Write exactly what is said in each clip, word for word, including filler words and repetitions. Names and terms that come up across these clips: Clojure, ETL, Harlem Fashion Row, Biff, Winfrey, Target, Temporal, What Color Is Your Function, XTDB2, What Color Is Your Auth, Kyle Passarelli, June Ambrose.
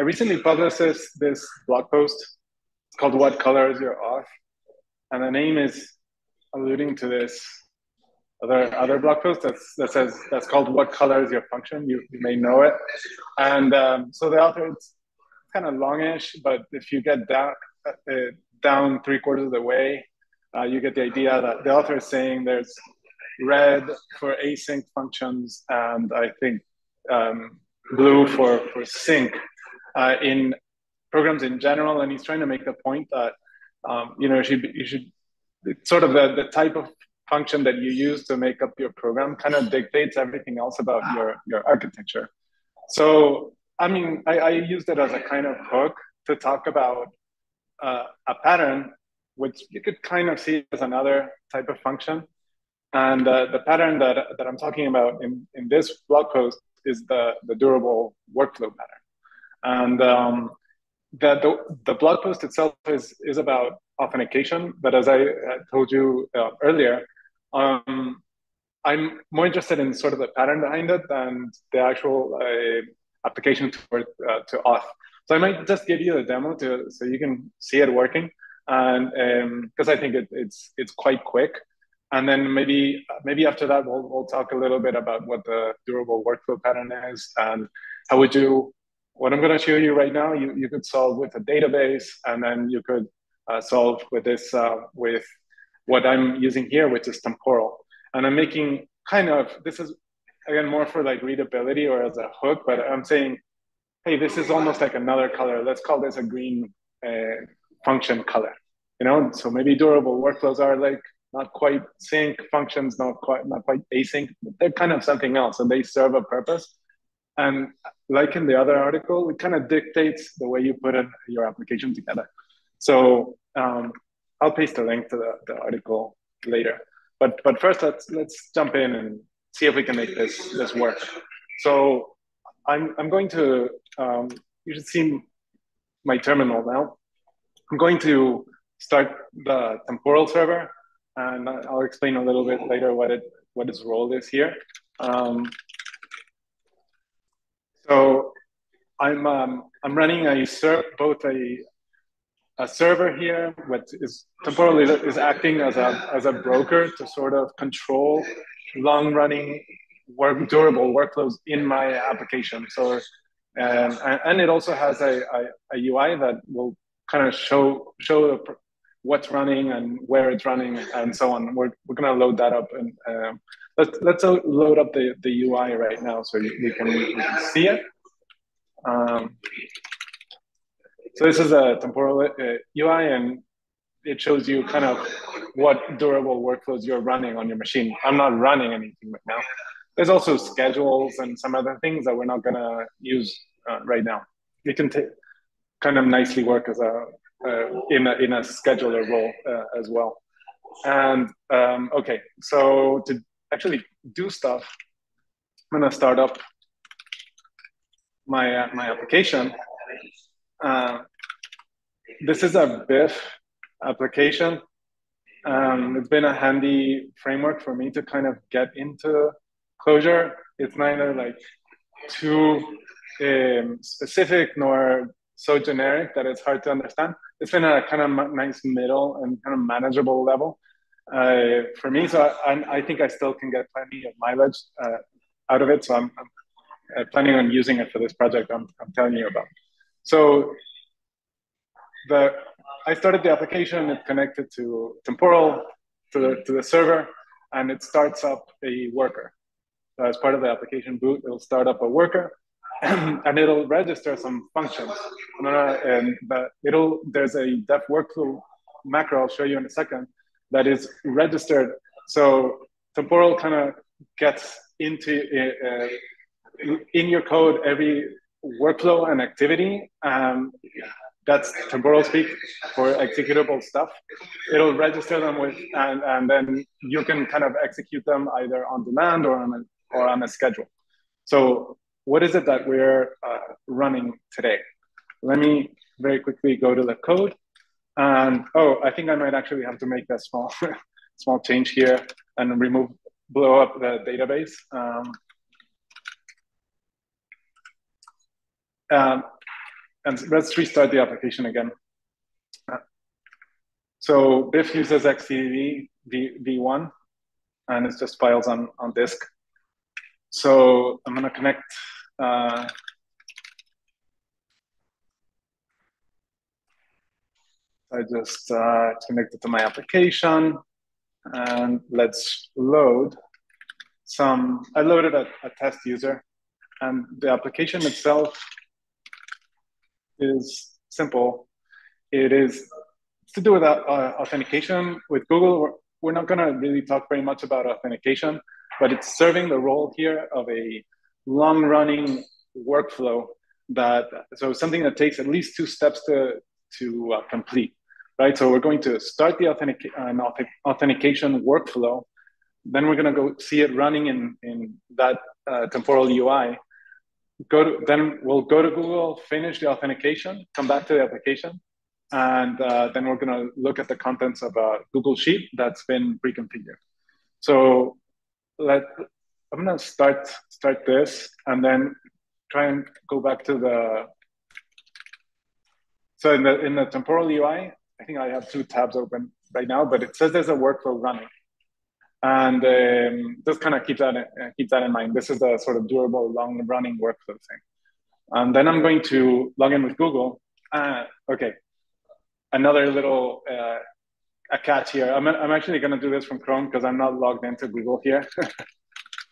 I recently published this, this blog post. It's called What Color Is Your Auth? And the name is alluding to this other other blog post that's, that says, that's called What Color Is Your Function? You, you may know it. And um, so the author, it's kind of longish, but if you get down, uh, down three quarters of the way, uh, you get the idea that the author is saying there's red for async functions, and I think um, blue for, for sync uh, in programs in general. And he's trying to make the point that, um, you know, you should, you should it's sort of the, the type of function that you use to make up your program kind of dictates everything else about your, your architecture. So, I mean, I, I used it as a kind of hook to talk about uh, a pattern, which you could kind of see as another type of function. And uh, the pattern that, that I'm talking about in, in this blog post is the, the durable workflow pattern. And um, the, the, the blog post itself is, is about authentication. But as I told you uh, earlier, um, I'm more interested in sort of the pattern behind it than the actual uh, application toward, uh, to auth. So I might just give you a demo to, so you can see it working. And because um, I think it, it's, it's quite quick. And then maybe maybe after that, we'll, we'll talk a little bit about what the durable workflow pattern is and how would you, what I'm going to show you right now, you, you could solve with a database, and then you could uh, solve with this, uh, with what I'm using here, which is temporal. And I'm making kind of, this is, again, more for like readability or as a hook, but I'm saying, hey, this is almost like another color. Let's call this a green uh, function color, you know? So maybe durable workflows are like, not quite sync functions, not quite not quite async. They're kind of something else, and they serve a purpose. And like in the other article, it kind of dictates the way you put in your application together. So um, I'll paste a link to the, the article later. But but first, let's let's jump in and see if we can make this this work. So I'm I'm going to um, you should see my terminal now. I'm going to start the temporal server. And I'll explain a little bit later what it what its role is here. Um, so I'm um, I'm running a ser both a a server here, which is temporally is acting as a as a broker to sort of control long running work durable workflows in my application. So and and it also has a a, a U I that will kind of show show the what's running and where it's running and so on. We're, we're gonna load that up, and um, let's, let's load up the, the U I right now so you, you, can, you can see it. Um, so this is a temporal uh, U I, and it shows you kind of what durable workflows you're running on your machine. I'm not running anything right now. There's also schedules and some other things that we're not gonna use uh, right now. You can take kind of nicely work as a Uh, in a in a scheduler role uh, as well, and um, okay. So to actually do stuff, I'm gonna start up my uh, my application. Uh, this is a Biff application. Um, it's been a handy framework for me to kind of get into Clojure. It's neither like too um, specific nor so generic that it's hard to understand. It's been a kind of nice middle and kind of manageable level uh, for me. So I, I think I still can get plenty of mileage uh, out of it. So I'm, I'm planning on using it for this project I'm, I'm telling you about. So the, I started the application. It connected to Temporal, to the, to the server, and it starts up a worker. So as part of the application boot, it'll start up a worker. And it'll register some functions. And but it'll there's a dev workflow macro I'll show you in a second that is registered. So Temporal kind of gets into uh, in your code every workflow and activity. Um, that's Temporal speak for executable stuff. It'll register them with, and and then you can kind of execute them either on demand or on a, or on a schedule. So what is it that we're uh, running today? Let me very quickly go to the code. And oh, I think I might actually have to make a small, small change here and remove, blow up the database. Um, um, and let's restart the application again. So Biff uses X T D B V one, and it's just files on, on disk. So I'm going to connect. Uh, I just uh, connect it to my application, and let's load some. I loaded a, a test user, and the application itself is simple. It is to do with uh, authentication with Google. We're not going to really talk very much about authentication, but it's serving the role here of a long-running workflow that so something that takes at least two steps to to uh, complete. Right, so we're going to start the authentic, uh, authentication workflow. Then we're going to go see it running in, in that uh, temporal U I. Go to, then we'll go to Google, finish the authentication, come back to the application, and uh, then we're going to look at the contents of a Google Sheet that's been pre-configured. So let, I'm going to start, start this and then try and go back to the... So in the, in the temporal U I, I think I have two tabs open right now, but it says there's a workflow running, and um, just kind of keep that in, keep that in mind. This is a sort of durable, long-running workflow thing. And then I'm going to log in with Google. Uh, okay, another little uh, a catch here. I'm I'm actually going to do this from Chrome because I'm not logged into Google here,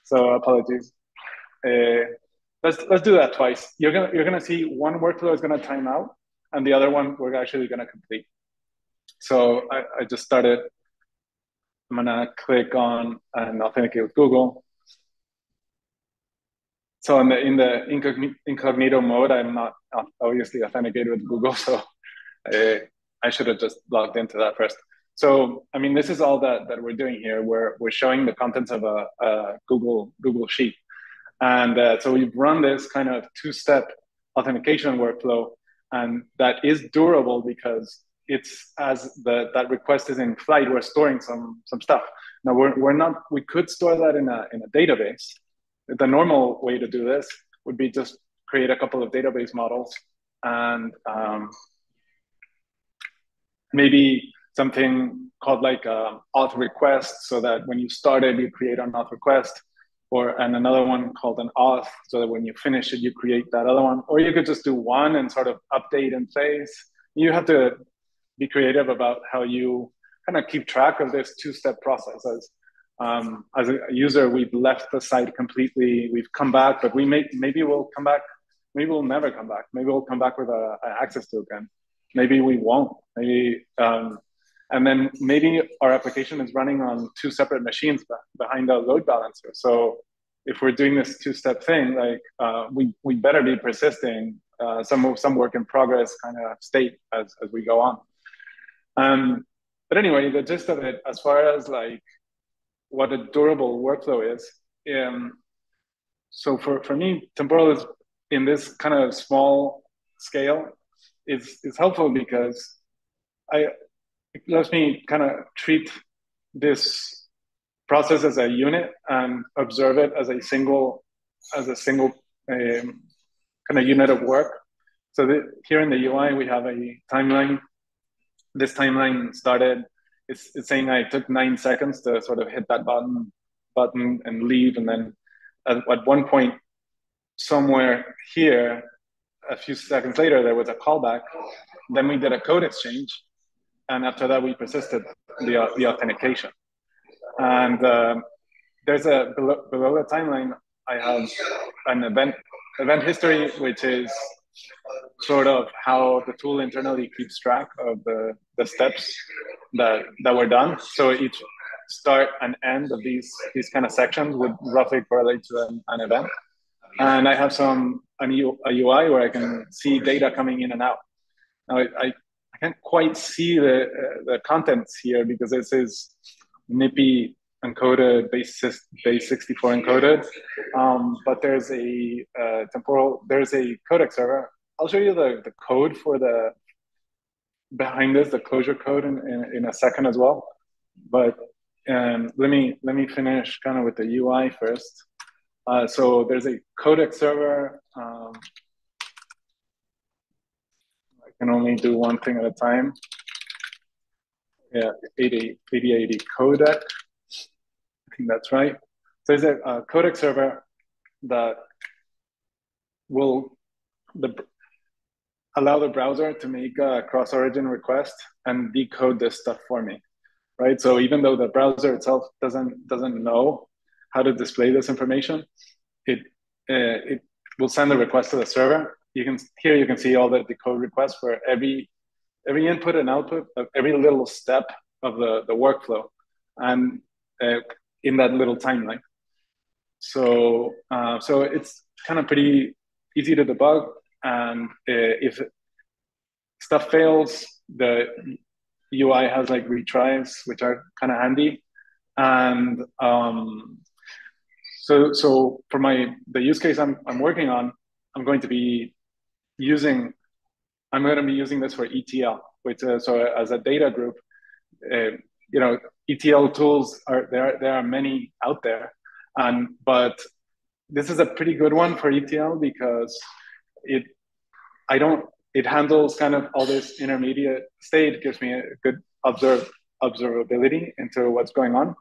so apologies. Uh, let's let's do that twice. You're gonna you're gonna see one workflow is going to time out, and the other one we're actually going to complete. So I, I just started. I'm gonna click on and authenticate with Google. So in the in the incognito, incognito mode, I'm not obviously authenticated with Google, so I, I should have just logged into that first. So I mean, this is all that that we're doing here. We're we're showing the contents of a, a Google Google Sheet, and uh, so we've run this kind of two-step authentication workflow, and that is durable because it's as the, that request is in flight, we're storing some, some stuff. Now we're, we're not, we could store that in a, in a database. The normal way to do this would be just create a couple of database models and um, maybe something called like a auth request so that when you start it, you create an auth request, or and another one called an auth so that when you finish it, you create that other one. Or you could just do one and sort of update in place. You have to be creative about how you kind of keep track of this two-step process. As, um, as a user, we've left the site completely. We've come back, but we may, maybe we'll come back. Maybe we'll never come back. Maybe we'll come back with an access token. Maybe we won't. Maybe, um, and then maybe our application is running on two separate machines behind a load balancer. So if we're doing this two-step thing, like uh, we, we better be persisting uh, some, some work in progress kind of state as, as we go on. Um, but anyway, the gist of it, as far as like what a durable workflow is, um, so for, for me, temporal is in this kind of small scale is, is helpful because I, it lets me kind of treat this process as a unit and observe it as a single, as a single um, kind of unit of work. So the, here in the U I, we have a timeline. This timeline started, it's, it's saying I took nine seconds to sort of hit that button button and leave. And then at, at one point somewhere here, a few seconds later, there was a callback. Then we did a code exchange. And after that, we persisted the, the authentication. And uh, there's a, below, below the timeline, I have an event, event history, which is sort of how the tool internally keeps track of the, the steps that, that were done. So each start and end of these, these kind of sections would roughly correlate to an, an event. And I have some an U, a U I where I can see data coming in and out. Now, I, I, I can't quite see the, uh, the contents here because this is N I P I encoded, base sixty-four encoded, um, but there's a uh, temporal, there's a codec server. I'll show you the, the code for the, behind this, the Clojure code in, in, in a second as well. But um, let me let me finish kind of with the U I first. Uh, so there's a codec server. Um, I can only do one thing at a time. Yeah, eighty eighty codec. I think that's right. So it's a, a codec server that will the, allow the browser to make a cross-origin request and decode this stuff for me, right? So even though the browser itself doesn't doesn't know how to display this information, it uh, it will send a request to the server. You can here you can see all the decode requests for every every input and output of every little step of the the workflow, and uh, in that little timeline. So uh, so it's kind of pretty easy to debug, and uh, if stuff fails, the U I has like retries, which are kind of handy. And um, so so for my the use case I'm I'm working on, I'm going to be using I'm going to be using this for E T L, which uh, so as a data group, uh, you know, E T L tools are there. There are many out there, and but this is a pretty good one for E T L because it I don't it handles kind of all this intermediate state, gives me a good observe observability into what's going on,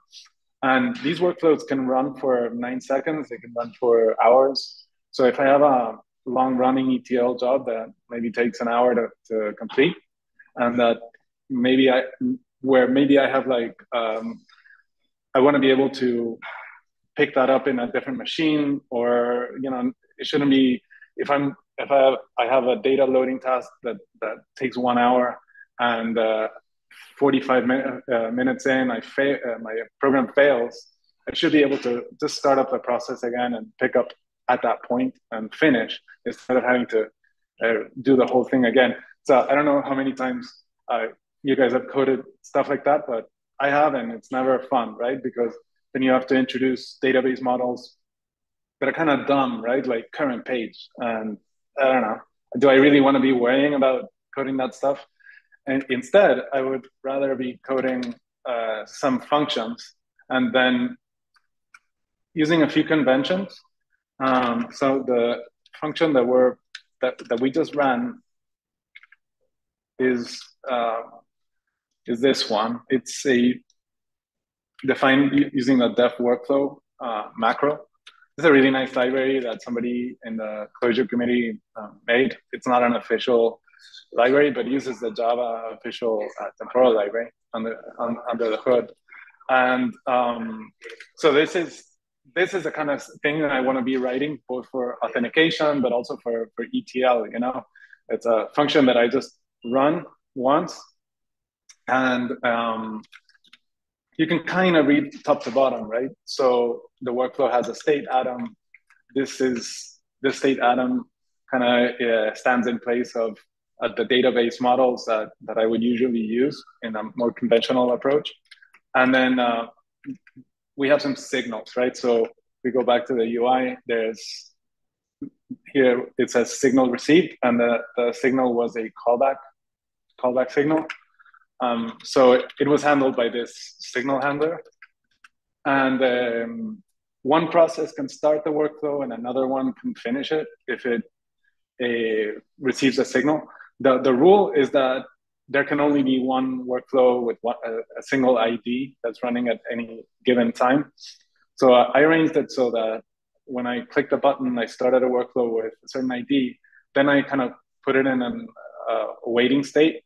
and these workflows can run for nine seconds. They can run for hours. So if I have a long-running E T L job that maybe takes an hour to, to complete, and that maybe I, where maybe I have like, um, I want to be able to pick that up in a different machine, or you know, it shouldn't be. If I'm, if I have, I have a data loading task that that takes one hour, and uh, forty-five min uh, minutes in, I fail, uh, my program fails. I should be able to just start up the process again and pick up at that point and finish, instead of having to uh, do the whole thing again. So I don't know how many times uh, you guys have coded stuff like that, but I have, and it's never fun, right? Because then you have to introduce database models that are kind of dumb, right? Like current page, and I don't know, do I really want to be worrying about coding that stuff? And instead, I would rather be coding uh, some functions and then using a few conventions. Um, so the function that we're that, that we just ran is uh, is this one. It's a defined using the def workflow uh, macro. It's a really nice library that somebody in the Clojure community uh, made. It's not an official library, but uses the Java official uh, temporal library under on, under the hood. And um, so this is. This is the kind of thing that I want to be writing both for authentication, but also for, for E T L, you know? It's a function that I just run once, and um, you can kind of read top to bottom, right? So the workflow has a state atom. This is, this state atom kind of uh, stands in place of uh, the database models that, that I would usually use in a more conventional approach. And then, uh, we have some signals, right? So we go back to the U I, there's, here it says signal received, and the, the signal was a callback, callback signal. Um, so it, it was handled by this signal handler. And um, one process can start the workflow and another one can finish it if it uh, receives a signal. The, the rule is that there can only be one workflow with one, a single I D that's running at any given time. So uh, I arranged it so that when I clicked the button, I started a workflow with a certain I D. Then I kind of put it in an, uh, a waiting state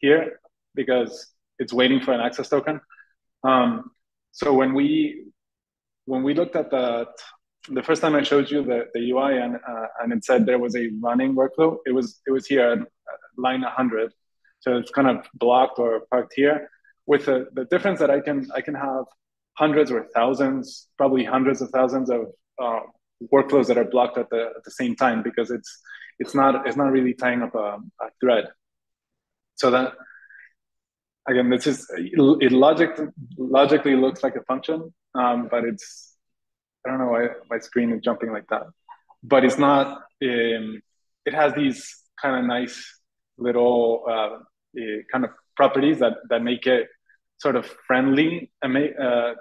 here because it's waiting for an access token. Um, so when we when we looked at the the first time I showed you the, the U I and uh, and it said there was a running workflow, it was it was here at line one hundred. So it's kind of blocked or parked here, with the, the difference that I can I can have hundreds or thousands, probably hundreds of thousands of uh, workflows that are blocked at the at the same time, because it's it's not it's not really tying up a, a thread. So that again, this is it logic logically looks like a function, um, but it's I don't know why my screen is jumping like that, but it's not. Um, it has these kind of nice little. Uh, kind of properties that, that make it sort of friendly uh,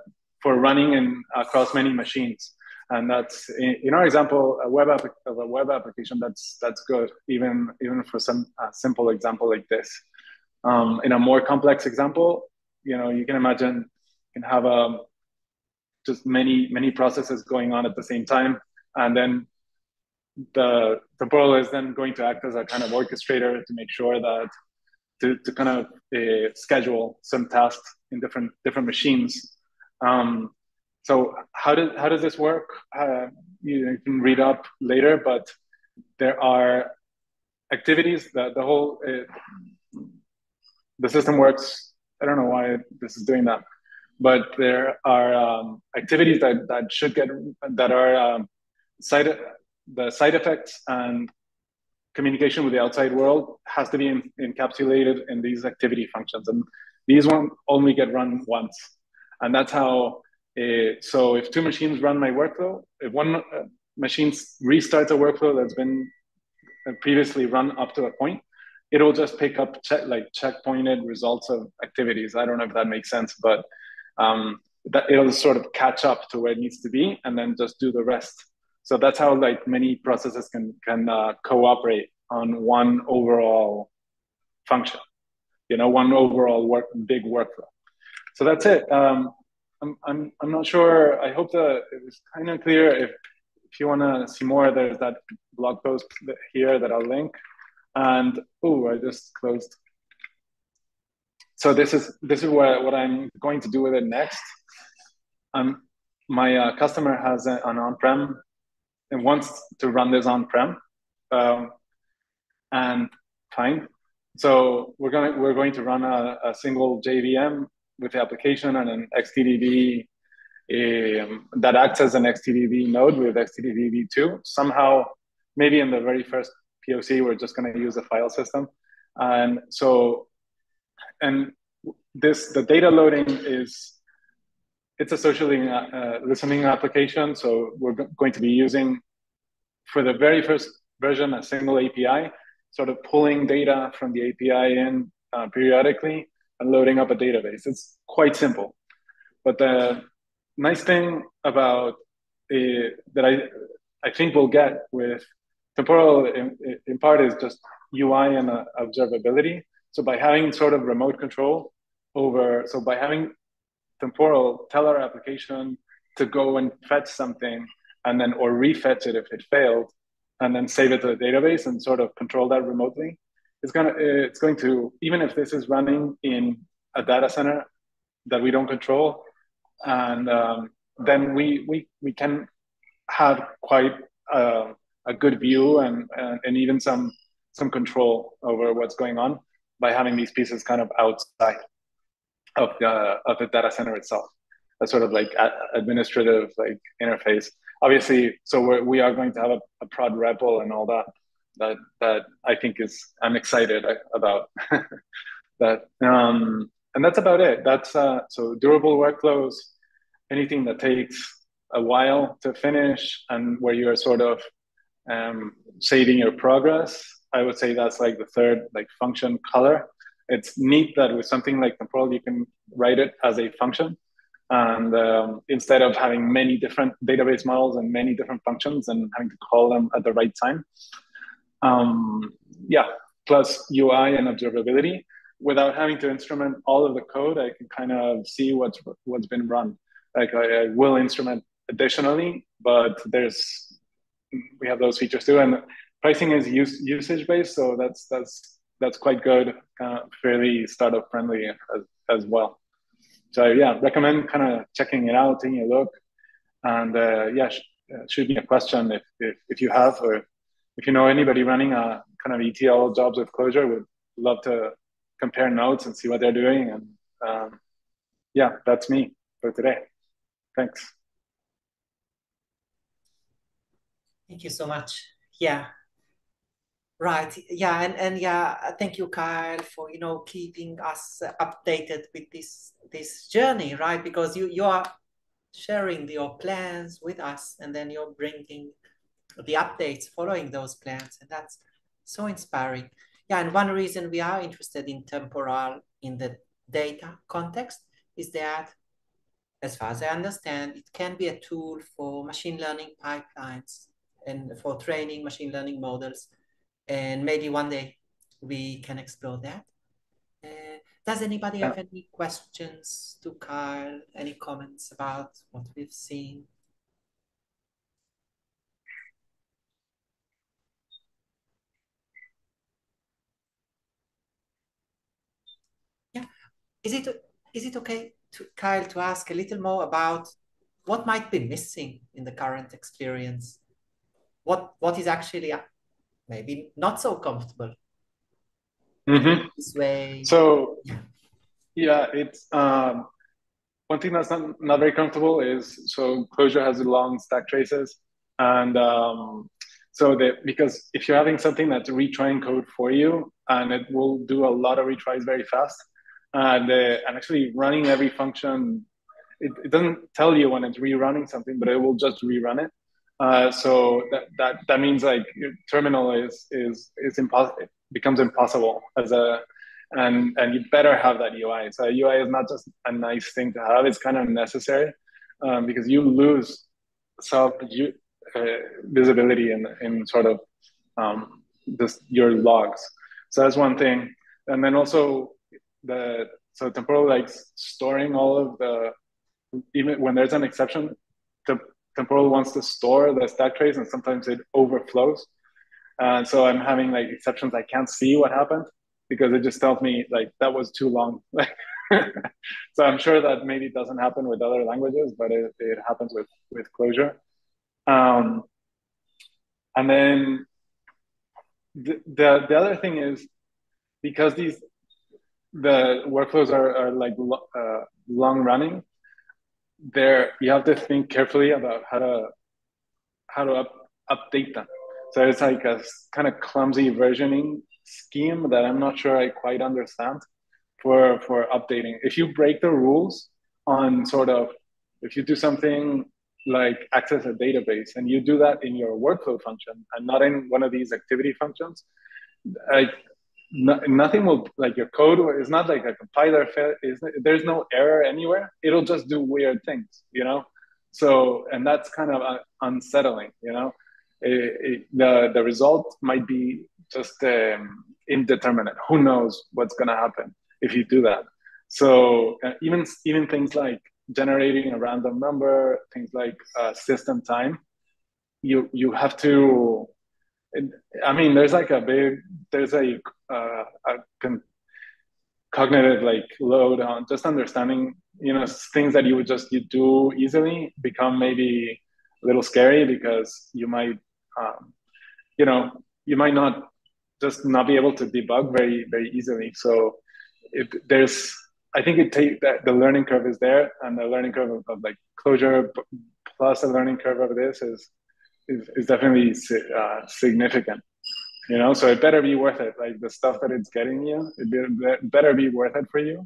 for running in, across many machines. And that's, in our example, a web app of a web application. That's that's good, even even for some uh, simple example like this. Um, in a more complex example, you know, you can imagine you can have a just many many processes going on at the same time, and then the temporal is then going to act as a kind of orchestrator to make sure that to to kind of uh, schedule some tasks in different different machines. Um, So how does how does this work? Uh, you can read up later, but there are activities that the whole uh, the system works. I don't know why this is doing that, but there are um, activities that that should get that are um, side the side effects and communication with the outside world has to be in, encapsulated in these activity functions, and these ones only get run once, and that's how. Uh, so if two machines run my workflow, if one uh, machine restarts a workflow that's been previously run up to a point, it'll just pick up check, like checkpointed results of activities. I don't know if that makes sense, but um, that it'll sort of catch up to where it needs to be and then just do the rest. So that's how like many processes can can uh, cooperate on one overall function, you know, one overall work big workflow. So that's it. Um, I'm, I'm, I'm not sure. I hope that it was kind of clear. If, if you want to see more, there's that blog post here that I'll link. And, oh, I just closed. So this is, this is what, what I'm going to do with it next. Um, my uh, customer has an on-prem and wants to run this on-prem. Um, and fine. So we're going to, we're going to run a, a single J V M with the application and an X T D B um, that acts as an X T D B node with X T D B two. Somehow, maybe in the very first P O C, we're just going to use a file system. And so, and this, the data loading is, it's a social uh, listening application. So we're going to be using, for the very first version, a single A P I, sort of pulling data from the A P I in uh, periodically, and loading up a database. It's quite simple. But the nice thing about uh, that I, I think we'll get with Temporal in, in part is just U I and uh, observability. So by having sort of remote control over, so by having Temporal tell our application to go and fetch something and then, or refetch it if it failed, and then save it to the database and sort of control that remotely. It's gonna. It's going to. Even if this is running in a data center that we don't control, and um, then we we we can have quite a, a good view and, and and even some some control over what's going on by having these pieces kind of outside of the of the data center itself. A sort of like administrative like interface. Obviously, so we're, we are going to have a, a prod R E P L and all that. That that I think is I'm excited about that, um, and that's about it. That's uh, so durable workflows, anything that takes a while to finish and where you are sort of um, saving your progress. I would say that's like the third like function color. It's neat that with something like Temporal, you can write it as a function, and um, instead of having many different database models and many different functions and having to call them at the right time. Um, yeah, plus U I and observability. Without having to instrument all of the code, I can kind of see what's what's been run. Like I, I will instrument additionally, but there's we have those features too. And pricing is use, usage based, so that's that's that's quite good, uh, fairly startup friendly as as well. So yeah, recommend kind of checking it out, taking a look, and uh, yeah, sh shoot me a question if if, if you have or. If you know anybody running a kind of E T L jobs with Clojure, would love to compare notes and see what they're doing. And um, yeah, that's me for today. Thanks. Thank you so much. Yeah. Right. Yeah. And, and yeah, thank you, Kyle, for, you know, keeping us updated with this, this journey, right? Because you, you are sharing your plans with us and then you're bringing the updates following those plans, and that's so inspiring. Yeah, and one reason we are interested in Temporal in the data context is that as far as I understand, it can be a tool for machine learning pipelines and for training machine learning models. And maybe one day we can explore that. Uh, does anybody have any questions to Kyle? Any comments about what we've seen? Yeah. Is it, is it okay, to Kyle, to ask a little more about what might be missing in the current experience? What, what is actually maybe not so comfortable mm-hmm. this way? So, yeah, yeah it's um, one thing that's not, not very comfortable is, so Clojure has long stack traces. And um, so that, because if you're having something that's retrying code for you, and it will do a lot of retries very fast, And, uh, and actually running every function, it, it doesn't tell you when it's rerunning something, but it will just rerun it. Uh, so that, that, that means like your terminal is, is, is impossible, it becomes impossible as a, and, and you better have that U I. So U I is not just a nice thing to have, it's kind of necessary um, because you lose self you, uh, visibility in, in sort of um, this, your logs. So that's one thing. And then also, The, so Temporal likes storing all of the, even when there's an exception, te Temporal wants to store the stack trace and sometimes it overflows. And so I'm having like exceptions, I can't see what happened because it just tells me like that was too long. So I'm sure that maybe doesn't happen with other languages, but it, it happens with, with Clojure. Um, and then the, the, the other thing is because these, the workflows are, are like uh, long running. There, you have to think carefully about how to how to up, update them. So it's like a kind of clumsy versioning scheme that I'm not sure I quite understand for for updating. If you break the rules on sort of, if you do something like access a database and you do that in your workflow function and not in one of these activity functions, I, No, nothing will, like your code, it's not like a compiler fail, there's no error anywhere. It'll just do weird things, you know? So, and that's kind of uh, unsettling, you know? It, it, the, the result might be just um, indeterminate. Who knows what's gonna happen if you do that? So uh, even, even things like generating a random number, things like uh, system time, you, you have to, I mean, there's like a big, there's a, uh, a con cognitive like load on just understanding, you know, things that you would just you do easily become maybe a little scary because you might, um, you know, you might not just not be able to debug very, very easily. So if there's, I think it take that the learning curve is there and the learning curve of, of like Clojure plus the learning curve of this is, Is, is definitely uh, significant, you know? So it better be worth it. Like the stuff that it's getting you, it be, better be worth it for you,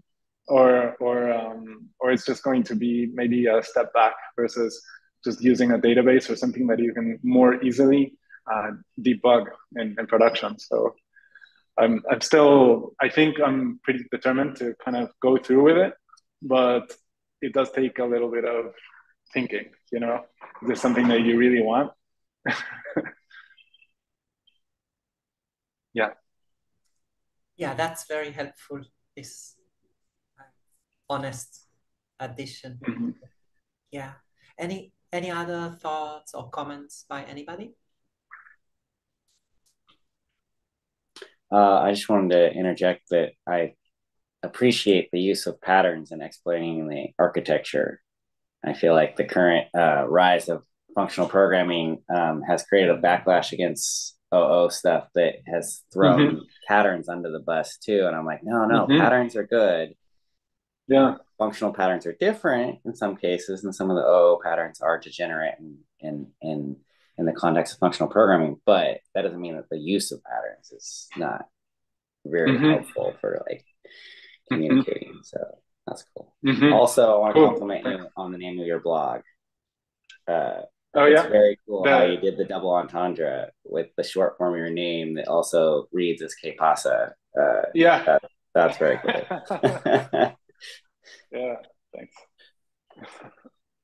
or or um, or it's just going to be maybe a step back versus just using a database or something that you can more easily uh, debug in, in production. So I'm I'm still I think I'm pretty determined to kind of go through with it, but it does take a little bit of thinking, you know? Is this something that you really want? yeah yeah that's very helpful, this uh, honest addition. Mm-hmm. Yeah, any any other thoughts or comments by anybody? uh, I just wanted to interject that I appreciate the use of patterns in explaining the architecture. I feel like the current uh, rise of functional programming um, has created a backlash against O O stuff that has thrown mm-hmm. patterns under the bus too. And I'm like, no, no, mm-hmm. patterns are good. Yeah. Functional patterns are different in some cases, and some of the O O patterns are degenerate in, in, in, in the context of functional programming, but that doesn't mean that the use of patterns is not very mm-hmm. helpful for like communicating. Mm-hmm. So that's cool. Mm-hmm. Also, I want to cool. compliment you on the name of your blog. Uh, Oh it's yeah, very cool the, how you did the double entendre with the short form of your name that also reads as K Pasa. Uh, yeah, that, that's very cool. Yeah, thanks.